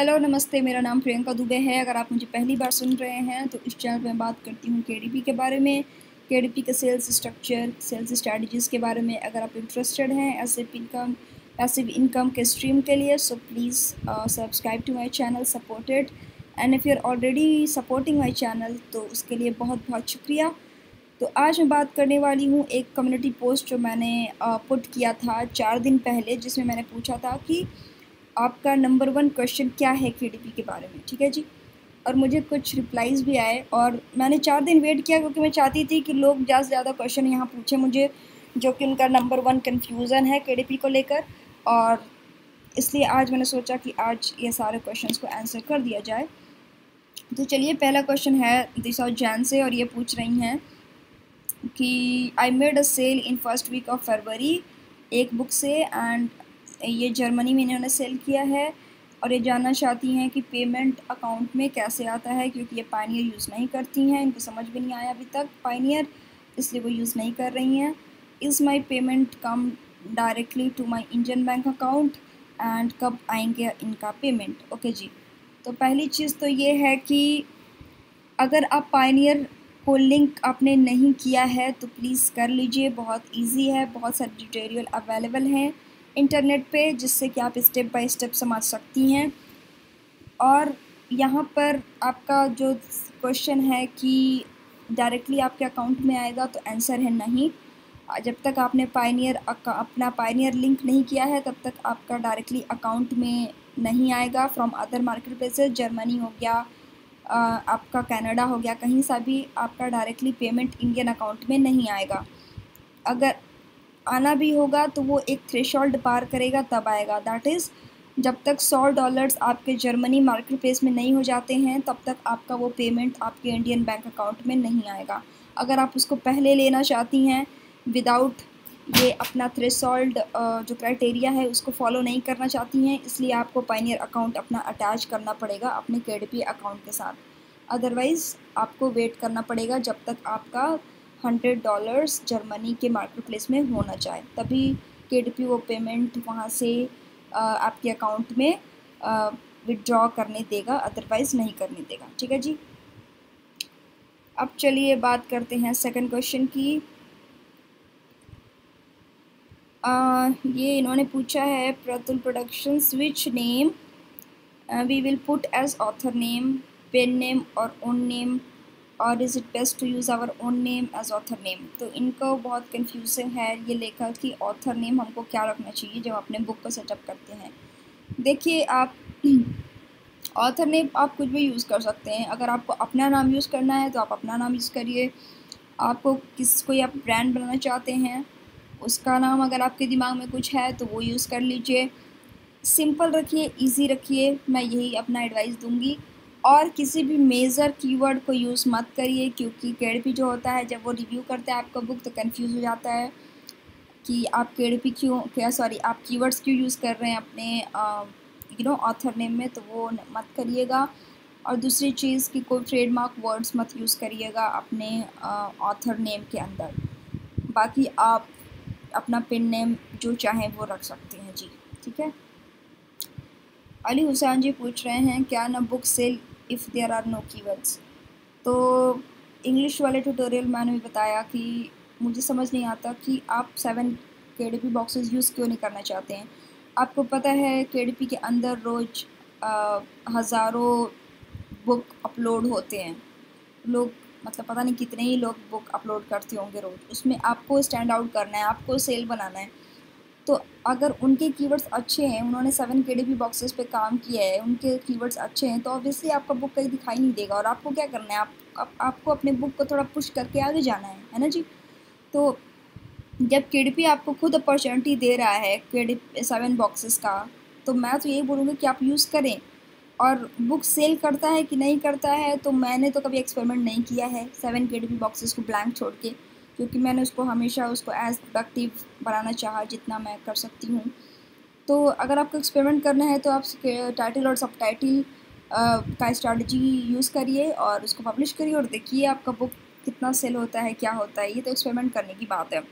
Hello नमस्ते, मेरा नाम प्रियंका दुबे है। अगर आप मुझे पहली बार सुन रहे हैं तो इस चैनल में बात करती हूँ केडीपी के बारे में, केडीपी के सेल्स स्ट्रक्चर, सेल्स स्ट्रैटेजीज़ के बारे में। अगर आप इंटरेस्टेड हैं पैसिव इनकम के स्ट्रीम के लिए, so please subscribe to my channel, support it. And if you are already supporting my channel तो उसके लिए बहुत बहुत शुक्रिया। तो आज मैं बात करने वाली हूँ एक कम्युनिटी पोस्ट जो मैंने पुट किया था 4 दिन पहले, जिसमें मैंने पूछा था कि आपका नंबर 1 क्वेश्चन क्या है केडीपी के बारे में, ठीक है जी। और मुझे कुछ रिप्लाइज़ भी आए और मैंने 4 दिन वेट किया क्योंकि मैं चाहती थी कि लोग ज़्यादा से ज़्यादा क्वेश्चन यहाँ पूछें मुझे, जो कि उनका नंबर 1 कन्फ्यूज़न है केडीपी को लेकर। और इसलिए आज मैंने सोचा कि आज ये सारे क्वेश्चंस को आंसर कर दिया जाए। तो चलिए, पहला क्वेश्चन है दिशा जैन से और ये पूछ रही हैं कि I made a sale in first week of February एक बुक से, एंड ये जर्मनी में इन्होंने सेल किया है। और ये जानना चाहती हैं कि पेमेंट अकाउंट में कैसे आता है, क्योंकि ये पायनियर यूज़ नहीं करती हैं, इनको समझ भी नहीं आया अभी तक पायनियर, इसलिए वो यूज़ नहीं कर रही हैं। Is my payment come directly to my Indian bank account and कब आएंगे इनका पेमेंट। ओके जी, तो पहली चीज़ तो ये है कि अगर आप पायनियर को लिंक आपने नहीं किया है तो प्लीज़ कर लीजिए, बहुत ईजी है। बहुत सारे ट्यूटोरियल अवेलेबल हैं इंटरनेट पे, जिससे कि आप स्टेप बाय स्टेप समझ सकती हैं। और यहाँ पर आपका जो क्वेश्चन है कि डायरेक्टली आपके अकाउंट में आएगा, तो आंसर है नहीं। जब तक आपने पायनियर अपना पायनियर लिंक नहीं किया है तब तक आपका डायरेक्टली अकाउंट में नहीं आएगा। From other market places, Germany हो गया, आपका कनाडा हो गया, कहीं सा भी आपका डायरेक्टली पेमेंट इंडियन अकाउंट में नहीं आएगा। अगर आना भी होगा तो वो एक थ्रेशोल्ड पार करेगा तब आएगा। दैट इज़, जब तक $100 आपके जर्मनी मार्केट प्लेस में नहीं हो जाते हैं तब तक आपका वो पेमेंट आपके इंडियन बैंक अकाउंट में नहीं आएगा। अगर आप उसको पहले लेना चाहती हैं विदाउट ये अपना थ्रेशोल्ड जो क्राइटेरिया है उसको फॉलो नहीं करना चाहती हैं, इसलिए आपको पायनियर अकाउंट अपना अटैच करना पड़ेगा अपने केडीपी अकाउंट के साथ। अदरवाइज़ आपको वेट करना पड़ेगा जब तक आपका $100 जर्मनी के मार्केट प्लेस में होना चाहिए, तभी केडीपी वो पेमेंट वहाँ से आपके अकाउंट में विड्रॉ करने देगा, अदरवाइज़ नहीं करने देगा, ठीक है जी। अब चलिए बात करते हैं सेकंड क्वेश्चन की। ये इन्होंने पूछा है Pratul productions which name we will put as author name, pen name और ओन नेम, और is it best to use our own name as author name. तो इनको बहुत कन्फ्यूजन है ये लेखक कि ऑथर नेम हमको क्या रखना चाहिए जब अपने बुक को सेटअप करते हैं। देखिए, आप ऑथर नेम आप कुछ भी यूज़ कर सकते हैं। अगर आपको अपना नाम यूज़ करना है तो आप अपना नाम यूज़ करिए। आपको कोई आप ब्रांड बनाना चाहते हैं उसका नाम अगर आपके दिमाग में कुछ है तो वो यूज़ कर लीजिए। सिंपल रखिए, ईजी रखिए, मैं यही अपना एडवाइस दूँगी। और किसी भी मेजर कीवर्ड को यूज़ मत करिए, क्योंकि केडीपी जो होता है जब वो रिव्यू करता है आपका बुक तो कंफ्यूज हो जाता है कि आप केडीपी आप कीवर्ड्स क्यों यूज़ कर रहे हैं अपने ऑथर नेम में, तो वो मत करिएगा। और दूसरी चीज़ कि कोई ट्रेडमार्क वर्ड्स मत यूज़ करिएगा अपने ऑथर नेम के अंदर। बाकी आप अपना पिन नेम जो चाहें वो रख सकते हैं जी, ठीक है। अली हुसैन जी पूछ रहे हैं क्या ना book sale if there are no keywords. तो इंग्लिश वाले ट्यूटोरियल मैंने भी बताया कि मुझे समझ नहीं आता कि आप 7 केडीपी बॉक्सेस यूज़ क्यों नहीं करना चाहते हैं। आपको पता है केडीपी के अंदर रोज़ हज़ारों बुक अपलोड होते हैं, लोग मतलब पता नहीं कितने ही लोग बुक अपलोड करते होंगे रोज़। उसमें आपको स्टैंड आउट करना है, आपको सेल बनाना है। तो अगर उनके कीवर्ड्स अच्छे हैं, उन्होंने 7 केडीपी बॉक्सेस पे काम किया है, उनके कीवर्ड्स अच्छे हैं, तो ऑब्वियसली आपका बुक कहीं दिखाई नहीं देगा। और आपको क्या करना है, आपको अपने बुक को थोड़ा पुश करके आगे जाना है ना जी। तो जब केडीपी आपको खुद अपॉर्चुनिटी दे रहा है केडीपी 7 बॉक्सेस का, तो मैं तो यही बोलूँगी कि आप यूज़ करें। और बुक सेल करता है कि नहीं करता है, तो मैंने तो कभी एक्सपेरिमेंट नहीं किया है 7 केडीपी बॉक्सेस को ब्लैंक छोड़ के, क्योंकि मैंने उसको हमेशा उसको एज प्रोडक्टिव बनाना चाहा जितना मैं कर सकती हूँ। तो अगर आपको एक्सपेरिमेंट करना है तो आप टाइटल और सबटाइटल का स्ट्रैटेजी यूज़ करिए और उसको पब्लिश करिए और देखिए आपका बुक कितना सेल होता है, क्या होता है। ये तो एक्सपेरिमेंट करने की बात है।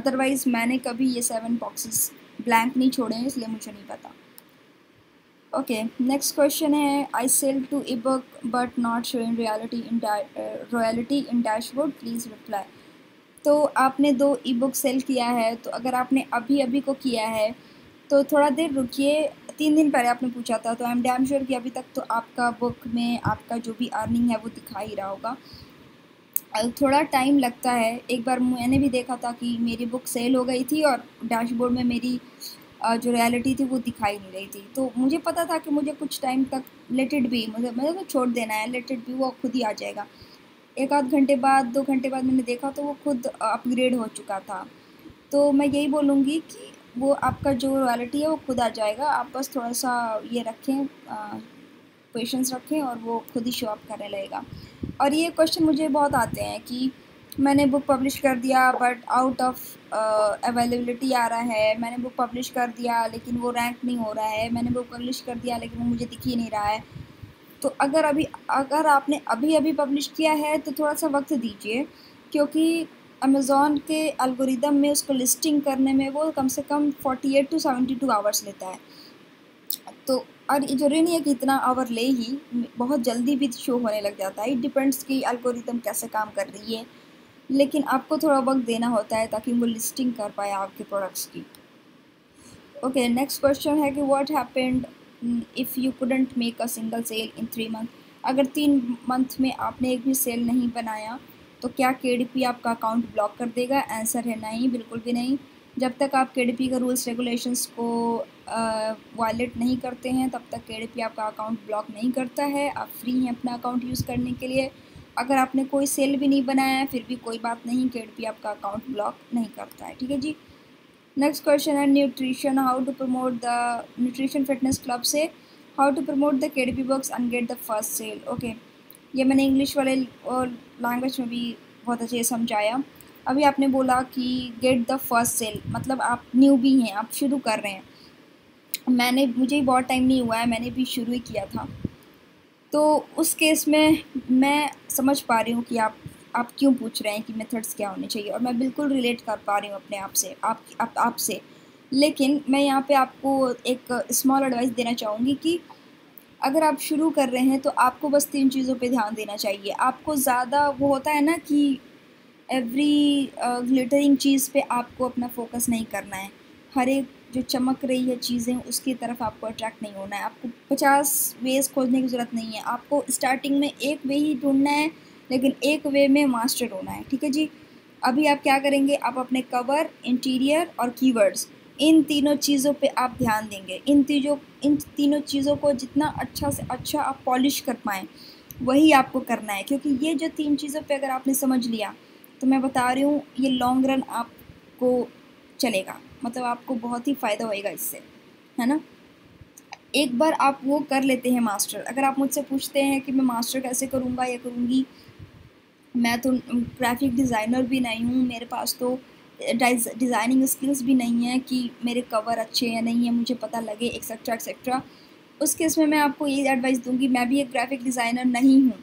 अदरवाइज़ मैंने कभी ये 7 बॉक्सेस ब्लैंक नहीं छोड़े हैं, इसलिए मुझे नहीं पता। ओके, नेक्स्ट क्वेश्चन है I sell to E book but not showing royalty in dashboard, please reply. तो आपने 2 ई बुक सेल किया है, तो अगर आपने अभी अभी को किया है तो थोड़ा देर रुकिए। 3 दिन पहले आपने पूछा था, तो आई एम डैम श्योर कि अभी तक तो आपका बुक में आपका जो भी अर्निंग है वो दिखा ही रहा होगा। थोड़ा टाइम लगता है। एक बार मैंने भी देखा था कि मेरी बुक सेल हो गई थी और डैशबोर्ड में मेरी जो रियलिटी थी वो दिखाई नहीं रही थी। तो मुझे पता था कि मुझे कुछ टाइम तक लेट इट बी, मुझे तो छोड़ देना है, लेट इट बी, वो खुद ही आ जाएगा। 1 आध घंटे बाद, 2 घंटे बाद मैंने देखा तो वो खुद अपग्रेड हो चुका था। तो मैं यही बोलूँगी कि वो आपका जो रियलिटी है वो खुद आ जाएगा। आप बस थोड़ा सा ये रखें, पेशेंस रखें और वो खुद ही शो अप करने लगेगा। और ये क्वेश्चन मुझे बहुत आते हैं कि मैंने बुक पब्लिश कर दिया बट आउट ऑफ अवेलेबिलिटी आ रहा है, मैंने बुक पब्लिश कर दिया लेकिन वो रैंक नहीं हो रहा है, मैंने बुक पब्लिश कर दिया लेकिन वो मुझे दिख ही नहीं रहा है। तो अगर आपने अभी अभी पब्लिश किया है तो थोड़ा सा वक्त दीजिए, क्योंकि अमेज़ॉन के एल्गोरिदम में उसको लिस्टिंग करने में वो कम से कम 48 to 72 आवर्स लेता है। तो और ज़रूरी नहीं है कि इतना आवर ले ही, बहुत जल्दी भी शो होने लग जाता है। इट डिपेंड्स कि एल्गोरिदम कैसे काम कर रही है, लेकिन आपको थोड़ा वक्त देना होता है ताकि वो लिस्टिंग कर पाए आपके प्रोडक्ट्स की। ओके, नेक्स्ट क्वेश्चन है कि what happened if you couldn't make a single sale in 3 month. अगर 3 मंथ में आपने एक भी सेल नहीं बनाया तो क्या केडीपी आपका अकाउंट ब्लॉक कर देगा? आंसर है नहीं, बिल्कुल भी नहीं। जब तक आप केडीपी के रूल्स रेगुलेशंस को वायलेट नहीं करते हैं तब तक केडीपी आपका अकाउंट ब्लॉक नहीं करता है। आप फ्री हैं अपना अकाउंट यूज़ करने के लिए। अगर आपने कोई सेल भी नहीं बनाया है फिर भी कोई बात नहीं, केडीपी आपका अकाउंट ब्लॉक नहीं करता है। ठीक है जी। नेक्स्ट क्वेश्चन है nutrition, how to promote the nutrition fitness club से, how to promote the KDP books and get the first sale. Okay, ये मैंने इंग्लिश वाले और लैंग्वेज में भी बहुत अच्छे से समझाया। अभी आपने बोला कि गेट द फर्स्ट सेल, मतलब आप न्यू भी हैं, आप शुरू कर रहे हैं। मुझे बहुत टाइम नहीं हुआ है, मैंने भी शुरू ही किया था। तो उस केस में मैं समझ पा रही हूँ कि आप क्यों पूछ रहे हैं कि मेथड्स क्या होने चाहिए, और मैं बिल्कुल रिलेट कर पा रही हूँ अपने आप से, आपसे। लेकिन मैं यहाँ पे आपको एक स्मॉल एडवाइस देना चाहूँगी कि अगर आप शुरू कर रहे हैं तो आपको बस 3 चीज़ों पे ध्यान देना चाहिए। आपको ज़्यादा वो होता है ना कि एवरी ग्लिटरिंग चीज़ पे आपको अपना फोकस नहीं करना है। हर एक जो चमक रही है चीज़ें उसकी तरफ आपको अट्रैक्ट नहीं होना है। आपको 50 वेज़ खोजने की ज़रूरत नहीं है। आपको स्टार्टिंग में एक वे ही ढूँढना है, लेकिन एक वे में मास्टर होना है। ठीक है जी। अभी आप क्या करेंगे, आप अपने कवर, इंटीरियर और कीवर्ड्स, इन 3 चीज़ों पे आप ध्यान देंगे। इन तीनों चीज़ों को जितना अच्छा से अच्छा आप पॉलिश कर पाएँ वही आपको करना है, क्योंकि ये जो 3 चीज़ों पे अगर आपने समझ लिया तो मैं बता रही हूँ ये लॉन्ग रन आपको चलेगा, मतलब आपको बहुत ही फ़ायदा होएगा इससे, है ना। एक बार आप वो कर लेते हैं मास्टर। अगर आप मुझसे पूछते हैं कि मैं मास्टर कैसे करूँगा या करूँगी, मैं तो ग्राफिक डिज़ाइनर भी नहीं हूँ, मेरे पास तो डिज़ाइनिंग स्किल्स भी नहीं है कि मेरे कवर अच्छे या नहीं है मुझे पता लगे, एक्सेट्रा एक्सेट्रा। उस केस में मैं आपको ये एडवाइस दूंगी, मैं भी एक ग्राफिक डिज़ाइनर नहीं हूँ।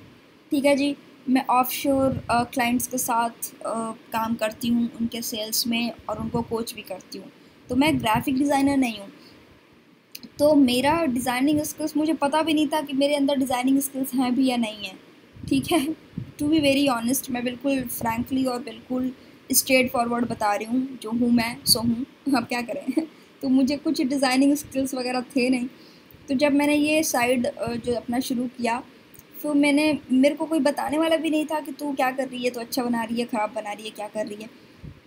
ठीक है जी। मैं ऑफशोर क्लाइंट्स के साथ काम करती हूँ, उनके सेल्स में, और उनको कोच भी करती हूँ। तो मैं ग्राफिक डिज़ाइनर नहीं हूँ, तो मेरा डिज़ाइनिंग स्किल्स, मुझे पता भी नहीं था कि मेरे अंदर डिज़ाइनिंग स्किल्स हैं भी या नहीं है। ठीक है। टू बी वेरी ऑनेस्ट, मैं बिल्कुल फ्रैंकली और बिल्कुल स्ट्रेट फॉरवर्ड बता रही हूँ, जो हूँ मैं सो हूँ, अब क्या करें। तो मुझे कुछ डिज़ाइनिंग स्किल्स वगैरह थे नहीं। तो जब मैंने ये साइड जो अपना शुरू किया तो मेरे को कोई बताने वाला भी नहीं था कि तू क्या कर रही है, तो अच्छा बना रही है, ख़राब बना रही है, क्या कर रही है।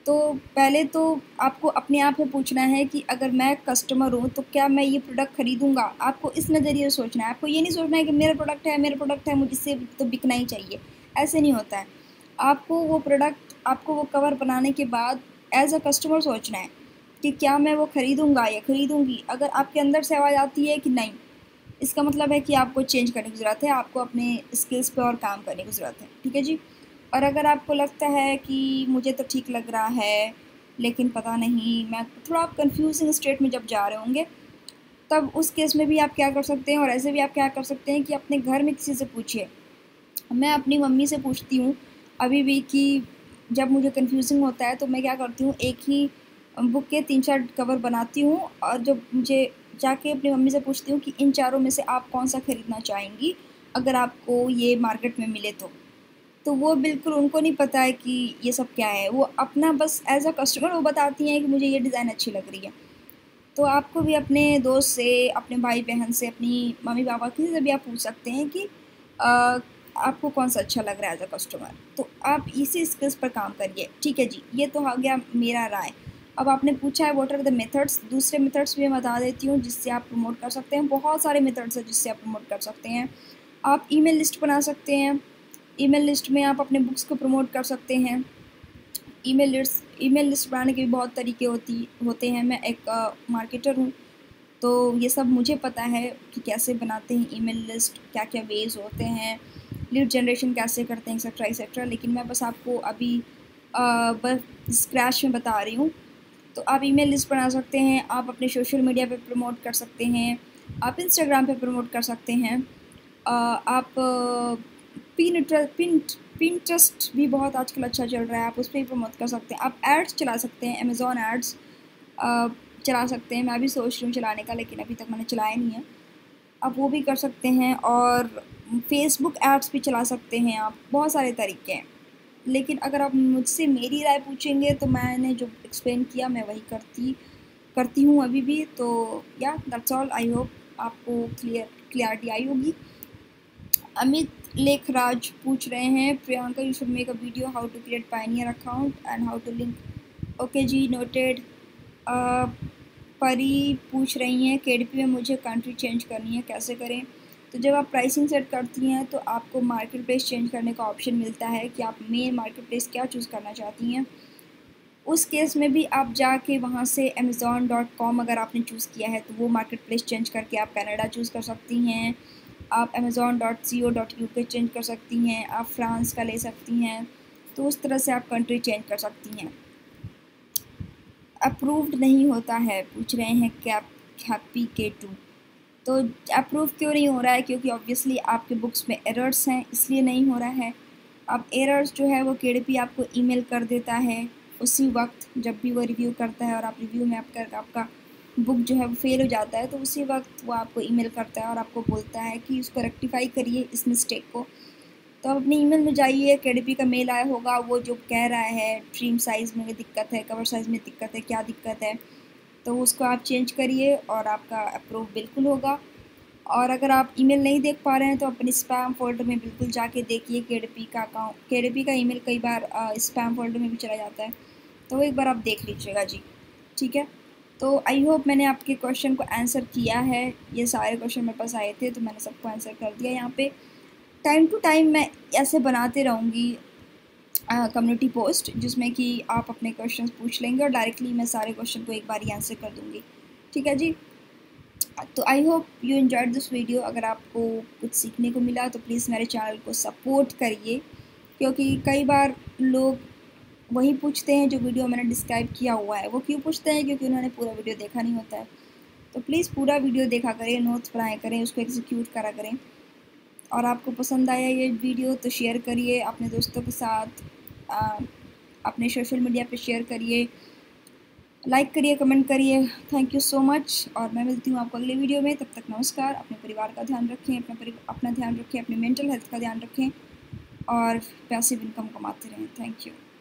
तो पहले तो आपको अपने आप में पूछना है कि अगर मैं कस्टमर हूँ तो क्या मैं ये प्रोडक्ट खरीदूँगा। आपको इस नज़रिए से सोचना है। आपको ये नहीं सोचना है कि मेरा प्रोडक्ट है, मुझे इससे तो बिकना ही चाहिए, ऐसे नहीं होता है। आपको वो प्रोडक्ट, आपको वो कवर बनाने के बाद एज अ कस्टमर सोचना है कि क्या मैं वो खरीदूँगा या खरीदूँगी। अगर आपके अंदर से आवाज़ आती है कि नहीं, इसका मतलब है कि आपको चेंज करने की ज़रूरत है, आपको अपने स्किल्स पे और काम करने की ज़रूरत है। ठीक है जी। और अगर आपको लगता है कि मुझे तो ठीक लग रहा है लेकिन पता नहीं, मैं थोड़ा, आप कन्फ्यूजिंग स्टेट में जब जा रहे होंगे तब उस केस में भी आप क्या कर सकते हैं, और ऐसे भी आप क्या कर सकते हैं कि अपने घर में किसी से पूछिए। मैं अपनी मम्मी से पूछती हूँ अभी भी कि जब मुझे कन्फ्यूजिंग होता है तो मैं क्या करती हूँ, एक ही बुक के 3-4 कवर बनाती हूँ, और जब मुझे जाके अपनी मम्मी से पूछती हूँ कि इन चारों में से आप कौन सा ख़रीदना चाहेंगी अगर आपको ये मार्केट में मिले तो वो बिल्कुल उनको नहीं पता है कि ये सब क्या है। वो अपना बस एज अ कस्टमर वो बताती हैं कि मुझे ये डिज़ाइन अच्छी लग रही है। तो आपको भी अपने दोस्त से, अपने भाई बहन से, अपनी मम्मी पापा किसी से भी आप पूछ सकते हैं कि आपको कौन सा अच्छा लग रहा है एज अ कस्टमर। तो आप इसी स्किल्स पर काम करिए। ठीक है जी, ये तो हो गया मेरा राय। अब आपने पूछा है व्हाट आर द मेथड्स, दूसरे मेथड्स भी मैं बता देती हूँ जिससे आप प्रमोट कर सकते हैं। बहुत सारे मेथड्स हैं जिससे आप प्रमोट कर सकते हैं। आप ईमेल लिस्ट बना सकते हैं, ईमेल लिस्ट में आप अपने बुक्स को प्रमोट कर सकते हैं। ईमेल लिस्ट बनाने के भी बहुत तरीके होते हैं। मैं एक मार्केटर हूँ तो ये सब मुझे पता है कि कैसे बनाते हैं ईमेल लिस्ट, क्या क्या वेज होते हैं, लीड जनरेशन कैसे करते हैं, एक्सेट्रा एक्सेट्रा। लेकिन मैं बस आपको अभी बस स्क्रैच में बता रही हूँ। तो आप ईमेल लिस्ट बना सकते हैं, आप अपने सोशल मीडिया पे प्रमोट कर सकते हैं, आप इंस्टाग्राम पे प्रमोट कर सकते हैं। आप पिंटरेस्ट भी बहुत आजकल अच्छा चल रहा है, आप उस पर भी प्रमोट कर सकते हैं। आप एड्स चला सकते हैं, अमेज़ॉन एड्स चला सकते हैं। मैं भी सोच रही हूँ चलाने का, लेकिन अभी तक मैंने चलाया नहीं है। आप वो भी कर सकते हैं और फेसबुक एड्स भी चला सकते हैं आप। बहुत सारे तरीके हैं, लेकिन अगर आप मुझसे मेरी राय पूछेंगे तो मैंने जो एक्सप्लेन किया मैं वही करती हूँ अभी भी। तो या दैट्स ऑल। आई होप आपको क्लियरिटी आई होगी। अमित लेखराज पूछ रहे हैं, Priyanka you should make a video how to create Pioneer account and how to link. Okay जी, नोटेड। परी पूछ रही हैं केडीपी में मुझे कंट्री चेंज करनी है, कैसे करें? तो जब आप प्राइसिंग सेट करती हैं तो आपको मार्केट प्लेस चेंज करने का ऑप्शन मिलता है कि आप मेन मार्केट प्लेस क्या चूज़ करना चाहती हैं। उस केस में भी आप जाके वहाँ से amazon.com अगर आपने चूज़ किया है तो वो मार्केट प्लेस चेंज करके आप कनाडा चूज़ कर सकती हैं, आप amazon.co.uk चेंज कर सकती हैं, आप फ्रांस का ले सकती हैं। तो उस तरह से आप कंट्री चेंज कर सकती हैं। अप्रूव्ड नहीं होता है पूछ रहे हैं कैपी K2। तो अप्रूव क्यों नहीं हो रहा है? क्योंकि ऑब्वियसली आपके बुक्स में एरर्स हैं, इसलिए नहीं हो रहा है। अब एरर्स जो है वो KDP आपको ईमेल कर देता है उसी वक्त जब भी वो रिव्यू करता है, और आप रिव्यू में आपका बुक जो है वो फेल हो जाता है तो उसी वक्त वो आपको ईमेल करता है और आपको बोलता है कि इसको रेक्टिफाई करिए, इस मिस्टेक को। तो आप अपने ईमेल में जाइए, KDP का मेल आया होगा, वो जो कह रहा है ट्रिम साइज़ में दिक्कत है, कवर साइज़ में दिक्कत है, क्या दिक्कत है, तो उसको आप चेंज करिए और आपका अप्रूव बिल्कुल होगा। और अगर आप ईमेल नहीं देख पा रहे हैं तो अपने स्पैम फोल्डर में बिल्कुल जाके देखिए। KDP का ईमेल कई बार स्पैम फोल्डर में भी चला जाता है, तो एक बार आप देख लीजिएगा जी। ठीक है, तो आई होप मैंने आपके क्वेश्चन को आंसर किया है। ये सारे क्वेश्चन मेरे पास आए थे तो मैंने सबको आंसर कर दिया। यहाँ पे टाइम टू टाइम मैं ऐसे बनाते रहूँगी कम्युनिटी पोस्ट जिसमें कि आप अपने क्वेश्चंस पूछ लेंगे और डायरेक्टली मैं सारे क्वेश्चन को एक बार ही आंसर कर दूँगी। ठीक है जी, तो I hope you enjoyed this video. अगर आपको कुछ सीखने को मिला तो प्लीज़ मेरे चैनल को सपोर्ट करिए, क्योंकि कई बार लोग वही पूछते हैं जो वीडियो मैंने डिस्क्राइब किया हुआ है। वो क्यों पूछते हैं? क्योंकि उन्होंने पूरा वीडियो देखा नहीं होता है। तो प्लीज़ पूरा वीडियो देखा करें, नोट्स बनाया करें, उसको एग्जीक्यूट करा करें। और आपको पसंद आया ये वीडियो तो शेयर करिए अपने दोस्तों के साथ, अपने सोशल मीडिया पे शेयर करिए, लाइक करिए, कमेंट करिए। थैंक यू सो मच, और मैं मिलती हूँ आपको अगले वीडियो में। तब तक नमस्कार। अपने परिवार का ध्यान रखें, अपना ध्यान रखें, अपनी मेंटल हेल्थ का ध्यान रखें और पैसिव इनकम कमाते रहें। Thank you.